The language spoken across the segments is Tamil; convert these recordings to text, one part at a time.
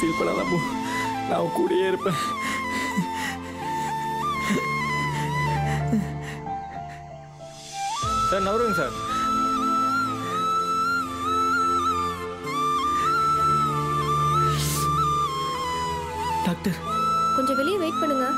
feel பண்ணாதே நான் கூடயே இருப்பேன் சார் நவருங்க சார் டாக்டர் கொஞ்சம் வெளிய வெயிட் பண்ணுங்க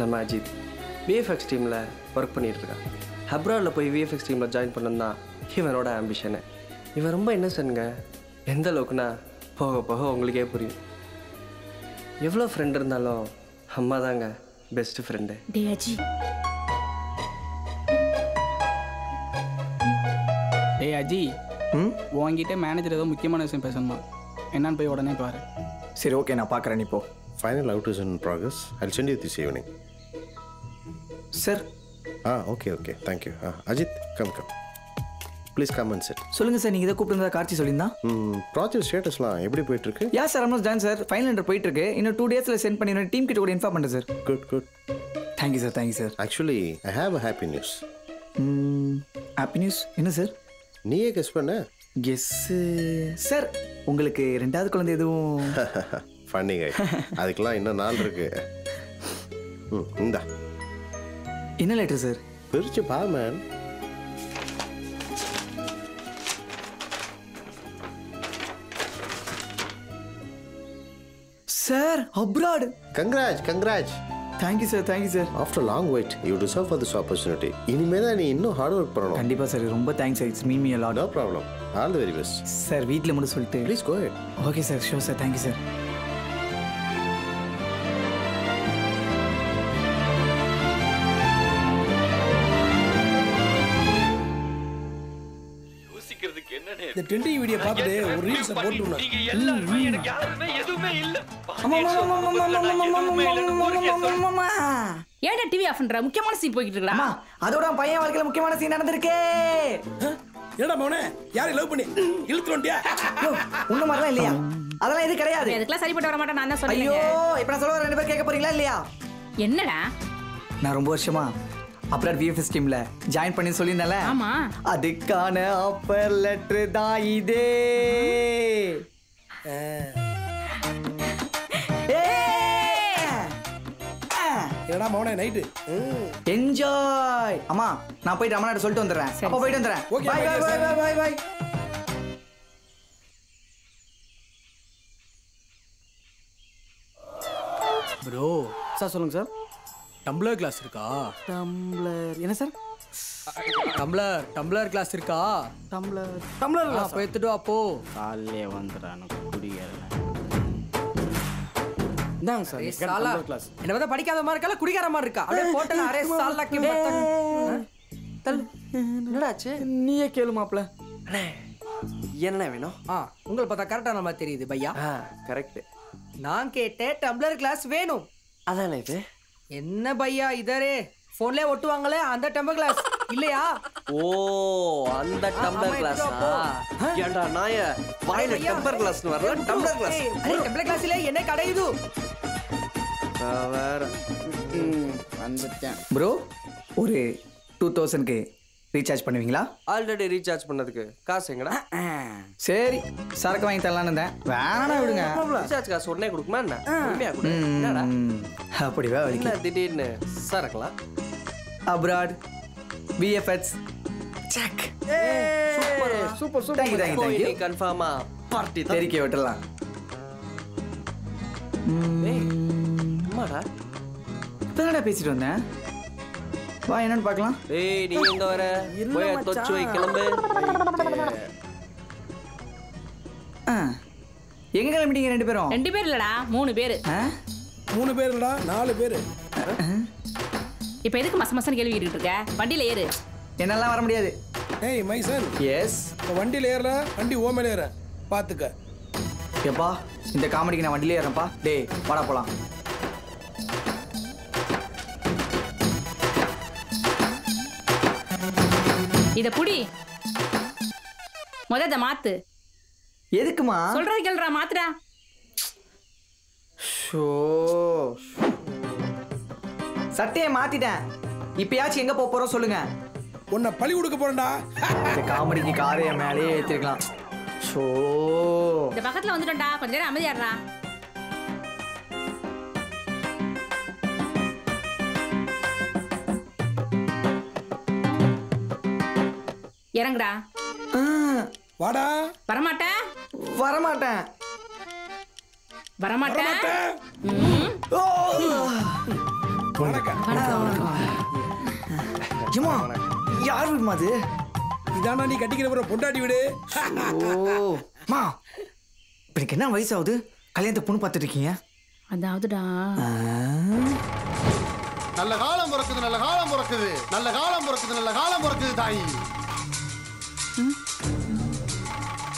நம்ம அஜித் VFX டீம்ல வர்க் பண்ணிட்டு இருக்கான். ஹப்ரால போய் VFX டீம்ல ஜாயின் பண்ணனும்னா இவனோட ஆம்பிஷன். இவன் ரொம்ப இன்னசென்ட்ங்க. எந்த அளவுக்குனா போக போக உங்களுக்கே புரியும். எவ்ளோ ஃப்ரெண்ட் இருந்தாலும் அம்மா தாங்க பெஸ்ட் ஃப்ரெண்ட். டேய் அஜித். உன்கிட்ட மேனேஜர் ஏதோ முக்கியமான விஷயம் பேசணுமா? என்னன்னு போய் உடனே பாரு. சரி ஓகே நான் பார்க்கறேன் இப்போ. Final out is in progress. I'll send you this evening. Sir. Okay. Thank you. Ajit, come. Please come and sit. சொல்லுங்க சார் நீங்க இத கூப்பிட்டதா கார்த்தி சொல்லினா? ப்ராஜெக்ட் ஸ்டேட்டஸ்லாம் எப்படி போயிட்டு இருக்கு? Yeah sir I'm not done sir. Final under போயிட்டு இருக்கு. இன்னும் 2 daysல சென்ட் பண்ணி நான் டீம் கிட்ட கூட இன்ஃபார்ம் பண்றேன் sir. Good. Thank you sir. Actually, I have a happy news. Happy news? என்ன சார்? நீயே கெஸ் பண்ணு. Guess சார் உங்களுக்கு இரண்டாவது குழந்தை எதுவும் funny guy அதுக்கெல்லாம் இன்ன நாள் இருக்கு இந்த என்ன லெட்டர் சார் பிரிச்சு பா man sir abroad congrats thank you sir after long wait you deserve for this opportunity இனிமேல நீ இன்னும் hard work பண்ணணும் கண்டிப்பா சார் ரொம்ப thanks it's mean me a lot no problem all the very best sir வீட்ல மட்டும் சொல்லிட்டு please go ahead okay sir sure sir thank you sir இந்த 20 வீடியோ பார்த்துட்டு ஒரு ரீல்ஸ் போட்டுறேன் நீங்க எல்லாரும் எனக்கு யாருமே எதுமே இல்ல அம்மா ஏன்டா டிவி ஆஃப் பண்ற முக்கியமான சீன் போயிட்டு இருக்கடா அம்மா அதோட பையன் வாழ்க்கையில முக்கியமான சீன் நடந்துருக்கு ஏடா மவனே யாரை லவ் பண்ணி இழுத்துறோம்டியா உன்ன மாதிரிலாம் இல்லையா அதெல்லாம் இது கிடையாது இதெல்லாம் சரிப்பட்டு வர மாட்டேன் நான் தான் சொன்னேன் ஐயோ இப்போ நான் சொல்ற ரெண்டு பேர் கேட்க போறீங்களா இல்லையா என்னடா நான் ரொம்ப வருஷமா அப்புறம் VFS டீம்ல ஜாயின் பண்ணி சொல்லினல ஆமா அதுக்கான ஆஃபர் லெட்டர் தான் இதே ஏடா மவனே நைட் என்ஜாய் அம்மா நான் போய் ரமணாட்ட சொல்லிட்டு வந்துறேன் அப்ப போய் வந்துறேன் பை bro சார் சொல்லுங்க சார் டம்ளர் கிளாஸ் இருக்கா டம்ளர் என்ன சார் டம்ளர் கிளாஸ் இருக்கா டம்ளர் கிளாஸ் போய்டுடா போ காலையில வந்தறானு குடிகாரன் நான் சார் டம்ளர் கிளாஸ் என்ன பத படிக்காத மாதிரி இருக்கல குடிகார மாதிரி இருக்கா அப்படியே போட்டா அரே சால்ல கிளி தல் என்னடாச்சு நீயே கேளுமாப்ள அண்ணே என்ன வேணும் உங்க பார்த்தா கரெக்ட்டா நம்ம தெரியுது பையா கரெக்ட் நான் கேட்டே டம்ளர் கிளாஸ் வேணும் அதானே இது என்ன பையா இதரே போன்ல ஒட்டுவாங்களே அந்த டம்ளர் கிளாஸ் இல்லையா ஓ அந்த டம்ளர் கிளாஸா ஏண்டா நாயே வாயில டம்ளர் கிளாஸ்னு வரல டம்ளர் கிளாஸ் அரே டம்ளர் கிளாஸ் இல்ல என்ன கடை இது கவர் வந்துட்டேன் bro ஒரு 2000 க்கு ரீசார்ஜ் பண்ணுவீங்களா ஆல்ரெடி ரீசார்ஜ் பண்ணதுக்கு காசு எங்கடா சரி சரக்கு வாங்கி தரலாம்னு இருந்தேன் வேணானா விடுங்க ரீசார்ஜ் காசு உடனே கொடுக்குமா என்ன உண்மையா கொடு என்னடா அப்படி வா வலிக்கு நான் திடீர்னு சரக்குலாம் abroad VFX check சூப்பர் தேங்க்யூ கன்ஃபார்மா பார்ட்டி தெரிக்க விட்டலாம் டேய் அம்மாடா என்னடா பேசிட்டு வந்தேன் வா என்னன்னு பார்க்கலாம் டேய் நீ எங்க வர போய் தொச்சு வை கிளம்பு எங்க கிளம்பிட்டீங்க ரெண்டு பேர் இல்லடா மூணு பேர் இல்லடா நாலு பேர் இப்போ எதுக்கு மசமசன்னு கேள்வி கேட்டுட்டு இருக்க வண்டியில ஏறு என்னால வர முடியாது Hey, my son. Yes? I'm going to go to the home. Hey, pa. I'm going to go to the home. Hey, let's go. This is the மாத்து. எதுக்குமா? சொல்றா கேளுடா மாத்துடா. ஷோ. சட்டையை மாத்திட்டேன். இப்பயாச்சும் எங்க போப் போறோம் சொல்லுங்க. உன்னை பழி கொடுக்க போறேன்டா. இந்த காமெடிக்கு காரைய மேலே ஏத்திடலாம். ஷோ. இந்த பக்கத்துல வந்துட்டடா. கொஞ்ச நேரம் அமைதியா இருடா. இறங்குடா. வாடா. வரமாட்டே? வரமாட்டே. வரமாட்டே. ஓ! போனடா. ஜிமா, யார் வீடு மாது? இதானா நீ கட்டிக்கிறவரோ பொண்டாட்டி வீடு? ஓ! மா. உங்களுக்கு என்ன வயசு ஆகுது? கல்யாணத்தை பொண்ணு பார்த்துட்டு இருக்கீங்க? அதாவதுடா. நல்ல காலம் பிறக்குது, நல்ல காலம் பிறக்குது. நல்ல காலம் பிறக்குது, நல்ல காலம் பிறக்குது தாய்.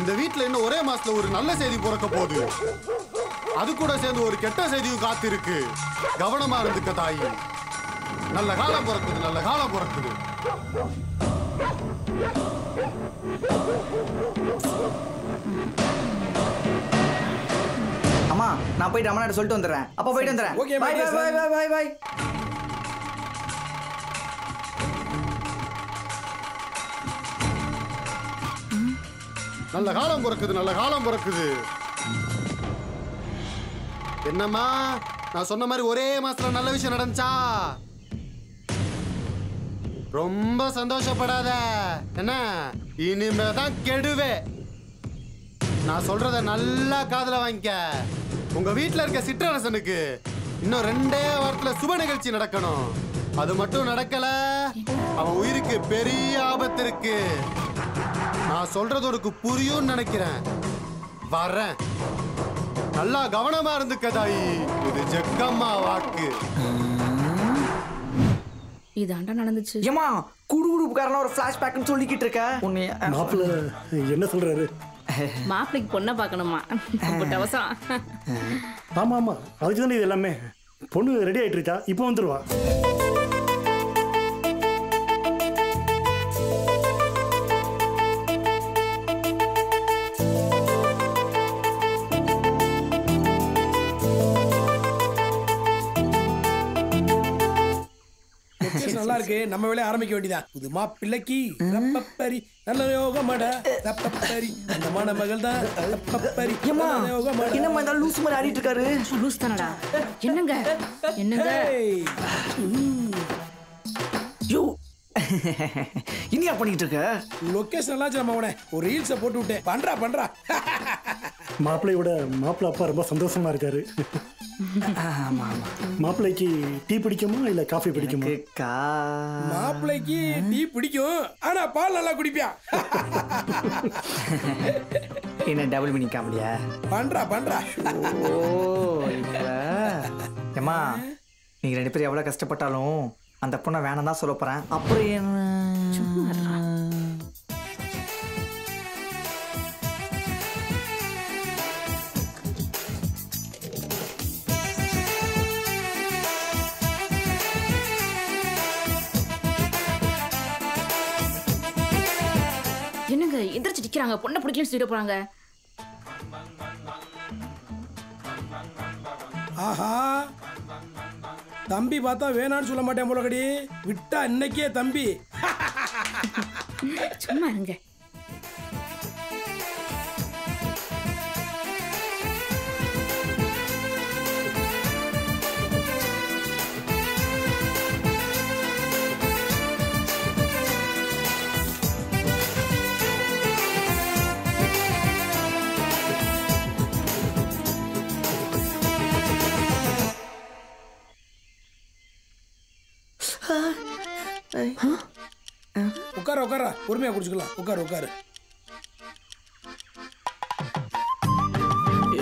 இந்த வீட்ல இன்னும் ஒரே மாசத்துல ஒரு நல்ல செய்தி பிறக்க போகுது. அது கூட சேர்ந்து ஒரு கெட்ட செய்தியும் காத்திருக்கு. கவனமா இருந்துக்க தாயி. நல்ல காலம் பிறக்குது, நல்ல காலம் பிறக்குது. அம்மா, நான் போய் ரமணாட்ட சொல்லிட்டு வந்துடுறேன். அப்பா போயிட்டு வந்துடுறேன். Okay, bye bye bye bye bye. நல்ல காலம் பிறக்குது, நல்ல காலம் பிறக்குது. என்னம்மா, நான் சொன்ன மாதிரி ஒரே மாசத்துல நல்ல விஷயம் நடந்துச்சா? ரொம்ப சந்தோஷப்படாத, என்ன இனிமேதான் கெடுவே. நான் சொல்றத நல்லா காதுல வாங்கிக்க. உங்க வீட்டுல இருக்க சிற்றரசனுக்கு இன்னும் 2 வாரத்துல சுப நிகழ்ச்சி நடக்கணும். அது மட்டும் நடக்கல, அவன் உயிருக்கு பெரிய ஆபத்து இருக்கு. நான் சொல்றது உனக்கு புரியும் நினைக்கிறேன். வர்றேன். நல்லா கவனமா இருந்துக்க தாயி. இது ஜக்கம்மா வாக்கு. இதாண்டா நடந்துச்சு. ஏமா, குடுகுடுப்புக்காரனா ஒரு ஃபிளாஷ்பேக்னு சொல்லிக்கிட்டு இருக்க. உன்னை மாப்ள என்ன சொல்றாரு? மாப்ளைக்கு பொண்ணை பார்க்கணுமா? ரொம்ப தவசம். ஆமா ஆமா, அதுதான் இது எல்லாமே. பொண்ணு ரெடி ஆயிட்டு இருக்கா, இப்போ வந்துருவா. நம்ம வேலையை ஆரம்பிக்க வேண்டியதான். புதுமா பிள்ளைக்கு ரப்பப்பரி நல்ல யோகமடா. ரப்பப்பரி அந்த மணமகள் தான். ரப்பப்பரி நல்ல யோகமடா. என்னம்மா இந்த லூஸ் மாதிரி ஆடிட்டு இருக்காரு? லூஸ் தானடா. என்னங்க என்னங்க யூ இனியா பண்ணிட்டு இருக்க? லொகேஷன் எல்லாம் நம்ம அவனே ஒரு ரீல்ஸ் போட்டு விட்டே. பண்றா பண்றா. மாப்பிளையோட மாப்பிள அப்பா ரொம்ப சந்தோஷமா இருக்காரு. மாப்பிளைக்கு டீ பிடிக்குமா இல்ல காஃபி பிடிக்குமா? மாப்பிளைக்கு டீ பிடிக்கும், ஆனா பால் நல்லா குடிப்பியா. என்ன டபுள் பண்ணி காமெடியா பண்றா பண்றா. ஏமா, நீங்க 2 பேரும் எவ்வளவு கஷ்டப்பட்டாலும் அந்த பொண்ணை வேணாம் தான் சொல்ல போறேன். அப்புறம் என்ன எந்திரிச்சிக்கிறாங்க? பொண்ணை பிடிக்கலன்னு சொல்லிட்டு போறாங்க. ஆஹா, தம்பி பார்த்தா வேணான்னு சொல்ல மாட்டேன் போல. கடி விட்டா இன்னைக்கே தம்பி. சும்மா இருங்க. உட்கார உட்கார, பொறுமையா குடிச்சுக்கலாம். உட்கார உட்கார.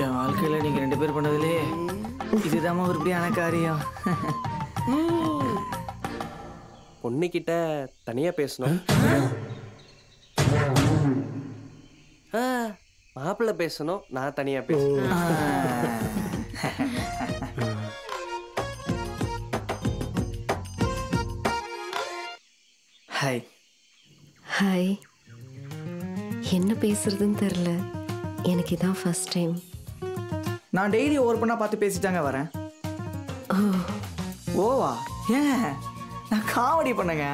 என் வாழ்க்கையில நீங்க 2 பேர் பண்ணதுலே இதுதான் ஒரு பெரிய காரியம். பொண்ணுகிட்ட தனியா பேசணும். மாப்பிள்ளை பேசணும் நான் தனியா பேசுறேன் ஹாய் ஹாய் என்ன பேசுறதுன்னு தெரியல எனக்கு இதான் first time நான் டெய்லி ஓவர் பண்ணா பார்த்து பேசிட்டாங்க வரேன் ஓவா ஏன் நான் காமெடி பண்ணங்க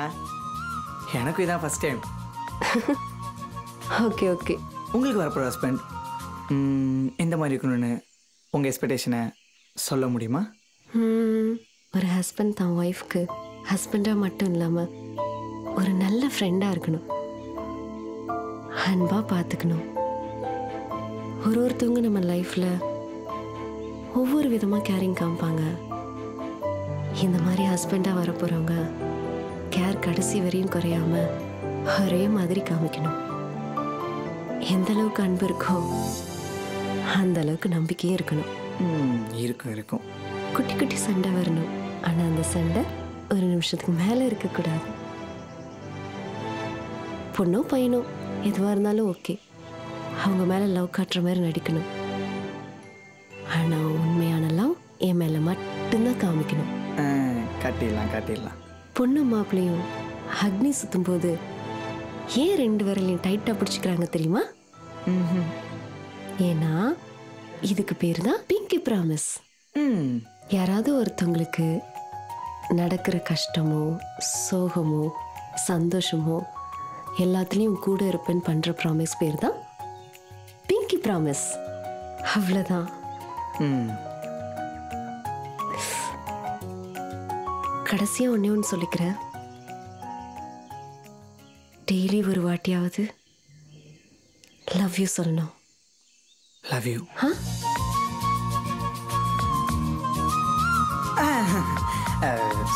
எனக்கு இதான் first time ஓகே ஓகே உங்களுக்கு வரப்போ ஹஸ்பண்ட் இந்த மாதிரி இருக்கணும்னு உங்கள் எக்ஸ்பெக்டேஷனை சொல்ல முடியுமா ஒரு ஹஸ்பண்ட் தான் ஒய்ஃப்க்கு ஹஸ்பண்டாக மட்டும் இல்லாமல் ஒரு நல்ல ஃப்ரெண்டாக இருக்கணும் அன்பாக பார்த்துக்கணும் ஒரு ஒருத்தவங்க நம்ம லைஃப்பில் ஒவ்வொரு விதமாக கேரிங் காமிப்பாங்க இந்த மாதிரி ஹஸ்பண்டாக வரப்போகிறவங்க கேர் கடைசி வரையும் குறையாமல் ஒரே மாதிரி காமிக்கணும் எந்த அளவுக்கு அன்பு இருக்கோ அந்த அளவுக்கு நம்பிக்கையும் இருக்கணும் குட்டி குட்டி சண்டை வரணும் ஆனா அந்த சண்டை ஒரு நிமிஷத்துக்கு மேல இருக்கக்கூடாது பொண்ணோ பையனோ எதுவாக இருந்தாலும் ஓகே அவங்க மேல லவ் காட்டுற மாதிரி நடிக்கணும் ஆனா உண்மையான லவ் என் மேல மட்டும்தான் காமிக்கணும் காட்டிடலாம் பொண்ணு மாப்பிள்ளையும் அக்னி சுத்தும் போது ஏன் ரெண்டு விரலையும் டைட்டாக பிடிச்சிக்கிறாங்க தெரியுமா ஏன்னா இதுக்கு பேர் தான் பிங்கி ப்ராமிஸ் யாராவது ஒருத்தவங்களுக்கு நடக்கிற கஷ்டமோ சோகமோ சந்தோஷமோ எல்லாத்துலேயும் கூட இருப்பேன்னு பண்ணுற ப்ராமிஸ் பேர் தான் பிங்கி ப்ராமிஸ் அவ்வளோதான் கடைசியாக ஒன்றே ஒன்று சொல்லிக்கிறேன் டெய்லி ஒரு வாட்டியாவது லவ் யூ சொல்லணும் லவ் யூ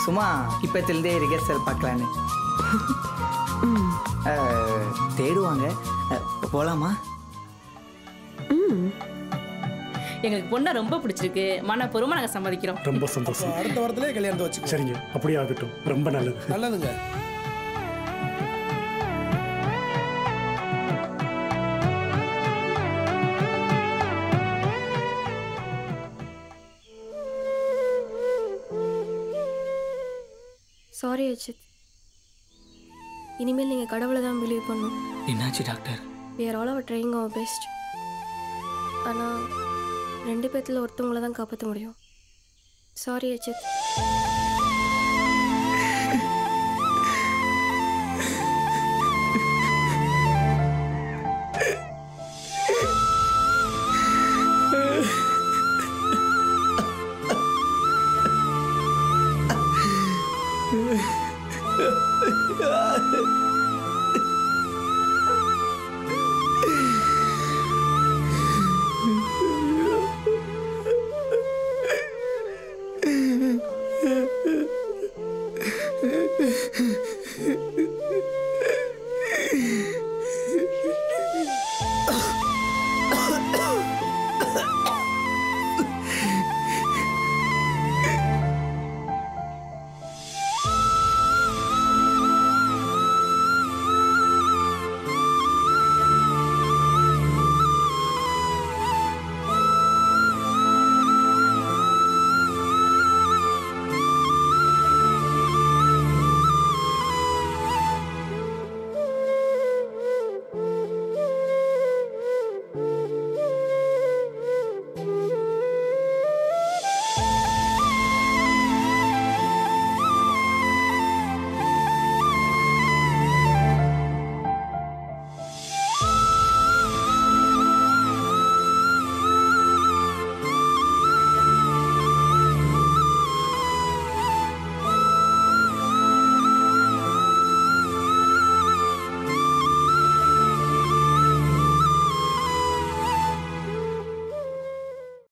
சும்மா இப்பத்திலிருந்தே ரிகர்சல் பார்க்கலான்னு தேடுவாங்க போகலாமா எங்களுக்கு பொண்ணை ரொம்ப பிடிச்சிருக்கு மனப்பூர்வமா நாங்கள் சம்மதிக்கிறோம் ரொம்ப சந்தோஷம் அடுத்த வாரத்திலே கல்யாணத்தை வச்சு சரிங்க அப்படியே ஆகட்டும் ரொம்ப நல்லது நல்லதுங்க சாரி அஜித் இனிமேல் நீங்கள் கடவுளை தான் பிலீவ் பண்ணணும் என்னாச்சு doctor we are all our trying our best ஆனால் ரெண்டு பேர்த்தில் ஒருத்தவங்கள தான் காப்பாற்ற முடியும் சாரி அஜித்